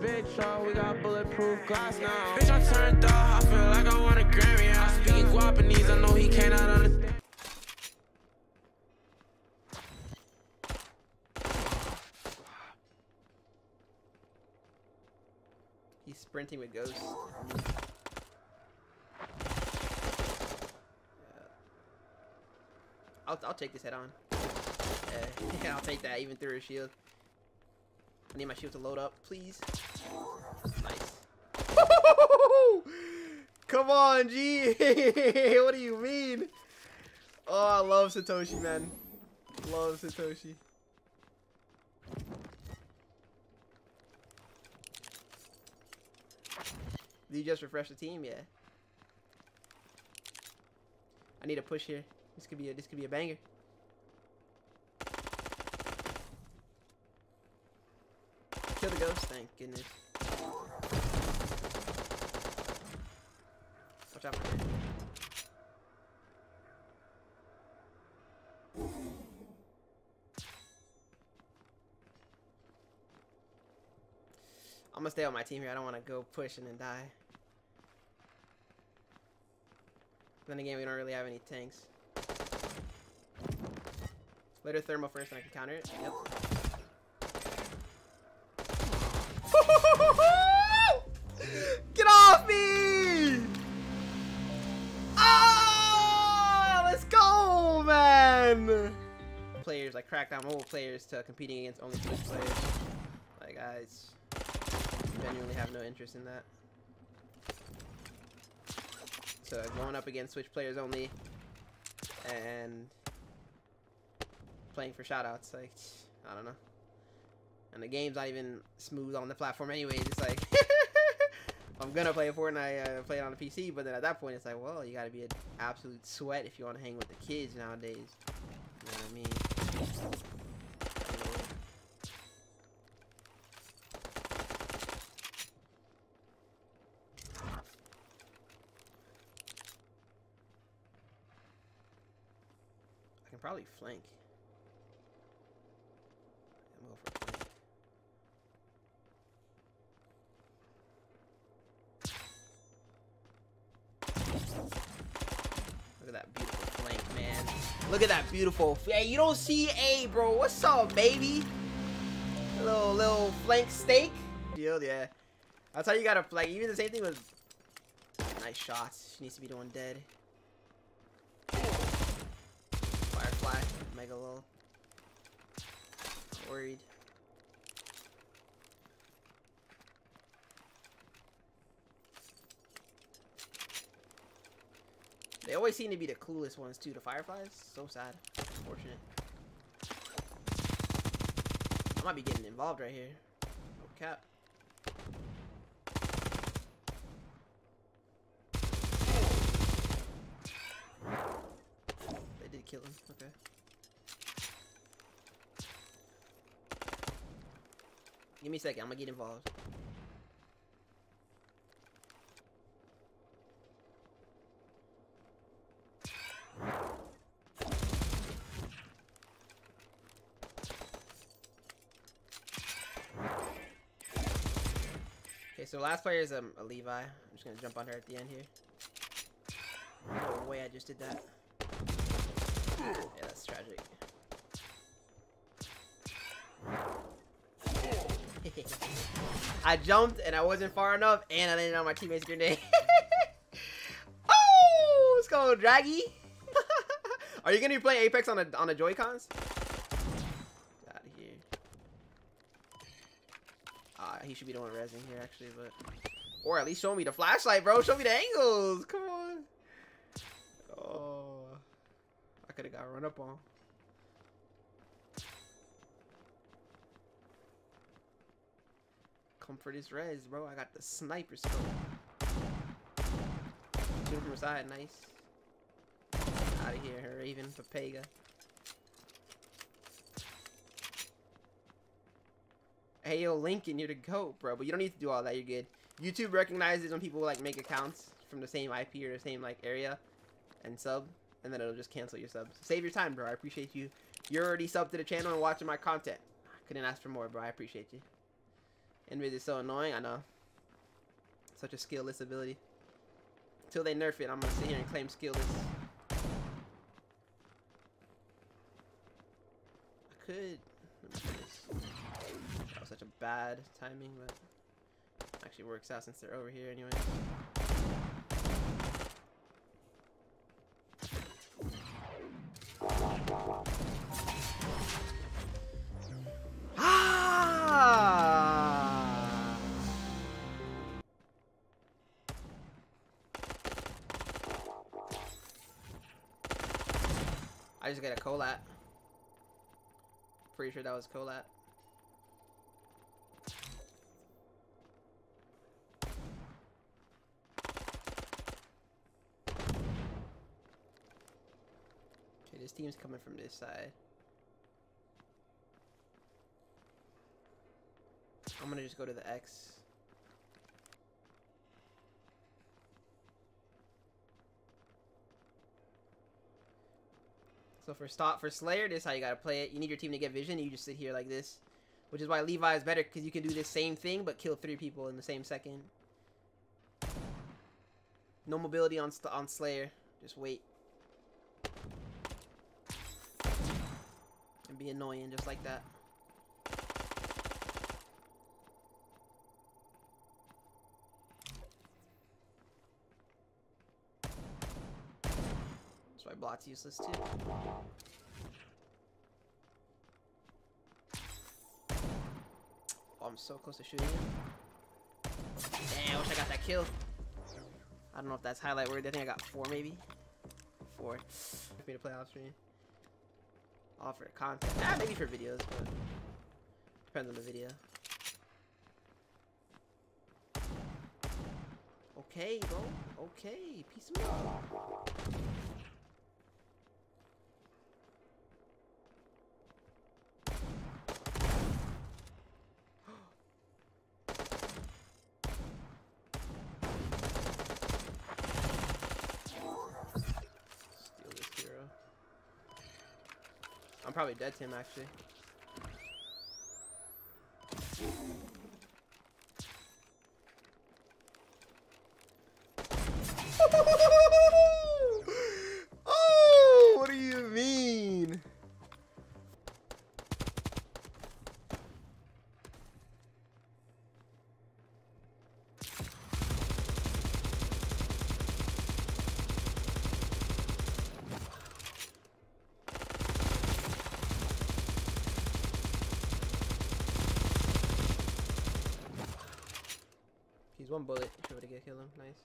big truck, we got bulletproof glass now. Bitch, I turned off, I feel like I want a Grammy. I speak Guapanese, I know he cannot understand. He's sprinting with ghosts. I'll take this head on. Yeah, I'll take that even through his shield. I need my shield to load up, please. Nice. Come on, G. What do you mean? Oh, I love Satoshi, man. Love Satoshi. Did you just refresh the team? Yeah. I need a push here. This could be a banger. Kill the ghost, thank goodness. Watch out. I'm gonna stay on my team here. I don't want to go push and then die. Then again, we don't really have any tanks. Later thermal first, and I can counter it. Yep. Get off me! Ah, let's go, man! Players like Crackdown mobile players to competing against only Twitch players. Like, guys, genuinely have no interest in that. So going up against Twitch players only, and playing for shoutouts, like, I don't know. And the game's not even smooth on the platform anyways. It's like, I'm gonna play Fortnite, play it on the PC, but then at that point it's like, well, you gotta be an absolute sweat if you wanna hang with the kids nowadays. You know what I mean? I can probably flank. Look at that beautiful flank, man. Look at that beautiful. Hey, you don't see A, bro. What's up, baby? Little flank steak. Yeah. That's how you gotta flank. Even the same thing with nice shots. She needs to be doing dead. Firefly, mega low. Worried. They always seem to be the coolest ones too, the Fireflies. So sad. Unfortunate. I might be getting involved right here. No cap. They did kill him. Okay. Give me a second. I'm gonna get involved. So last player is a Levi. I'm just gonna jump on her at the end here. No way I just did that. Yeah, that's tragic. I jumped and I wasn't far enough and I landed on my teammate's grenade. Oh, let's go, Draggy. Are you gonna be playing Apex on the Joy-Cons? He should be doing resin here, actually, but... Or at least show me the flashlight, bro. Show me the angles. Come on. Oh. I could have got run up on. Come for this res, bro. I got the sniper scope. Shoot from side. Nice. Out of here, Raven, Papega. Hey, yo, Lincoln, you're the GOAT, bro. But you don't need to do all that. You're good. YouTube recognizes when people, like, make accounts from the same IP or the same, like, area and sub. And then it'll just cancel your subs. Save your time, bro. I appreciate you. You're already subbed to the channel and watching my content. I couldn't ask for more, bro. I appreciate you. Invis is so annoying, I know. Such a skillless ability. Until they nerf it, I'm gonna sit here and claim skillless. I could... Let me do this. That was such a bad timing, but... Actually works out since they're over here anyway. I just got a Kolat. Pretty sure that was Kolat. Okay, this team's coming from this side. I'm gonna just go to the X. So for Slayer, this is how you gotta play it. You need your team to get vision, and you just sit here like this. Which is why Levi is better, because you can do this same thing, but kill 3 people in the same second. No mobility on Slayer. Just wait. And be annoying, just like that. That's why block's useless too. Oh, I'm so close to shooting him. Dang, I wish I got that kill. I don't know if that's highlight worthy. I think I got 4 maybe. 4. For me to play off stream. All for content. Ah, maybe for videos, but depends on the video. Okay, bro. Okay, peace out. I'm probably dead to him, actually. Oh, what do you mean? He's 1 bullet. Should we get kill him? Nice.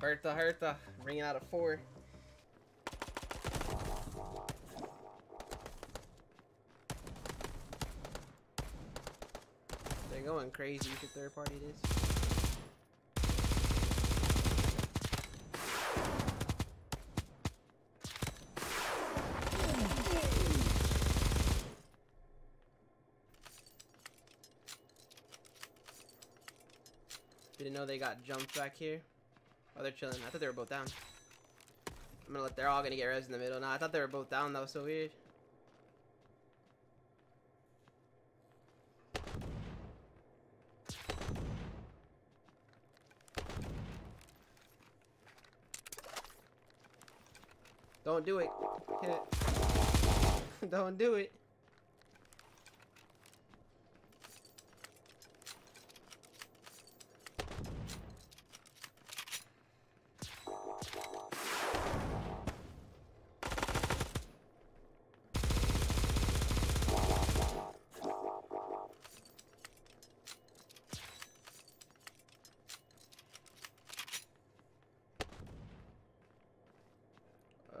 Hertha, Hertha, bringing out a 4. They're going crazy with the third party this. Didn't know they got jumped back here. Oh, they're chilling. I thought they were both down. I'm gonna let they're all gonna get res in the middle. Nah, I thought they were both down. That was so weird. Don't do it. Hit it. Don't do it.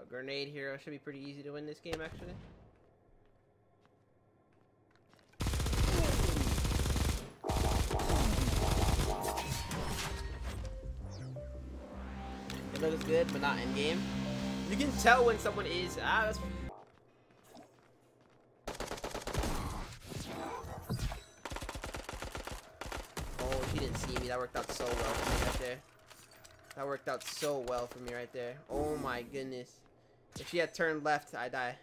A grenade hero should be pretty easy to win this game, actually. It looks good, but not in game. You can tell when someone is that's that worked out so well for me right there. That worked out so well for me right there. Oh my goodness. If she had turned left, I die.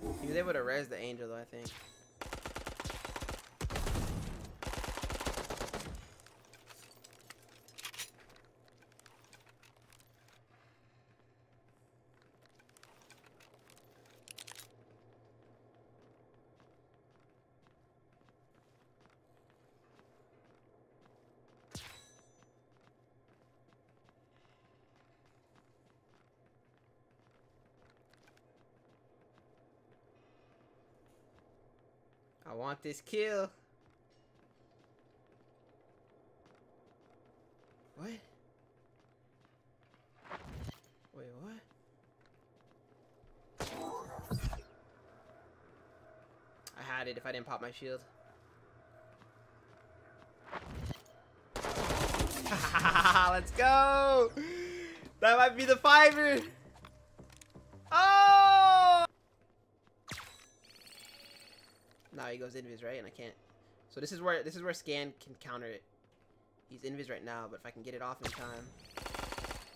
He was able to res the angel though, I think. I want this kill. What? Wait, what? I had it if I didn't pop my shield. Let's go! That might be the fiver! Now he goes invis, right? And I can't. So this is where Scan can counter it. He's invis right now, but if I can get it off in time,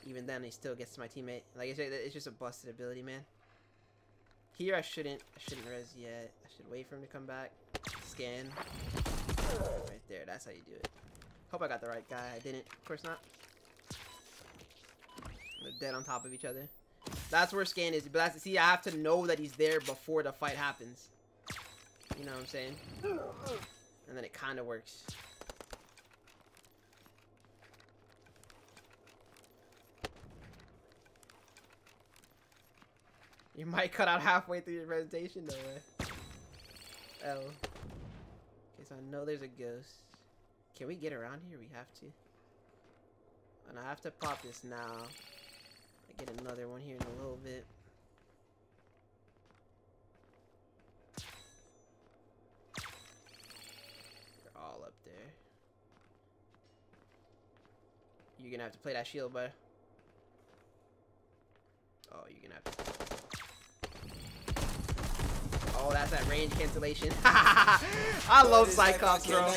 even then he still gets to my teammate. Like it's just a busted ability, man. Here I shouldn't res yet. I should wait for him to come back. Scan. Right there. That's how you do it. Hope I got the right guy. I didn't. Of course not. They're dead on top of each other. That's where Scan is. But that's, see, I have to know that he's there before the fight happens. You know what I'm saying? And then it kind of works. You might cut out halfway through your presentation though, man. Oh. Okay, so I know there's a ghost. Can we get around here? We have to. And I have to pop this now. I get another one here in a little bit. All up there. You're gonna have to play that shield, bud. Oh, you're gonna have to. Oh, that's that range cancellation. I love Cyclops, bro.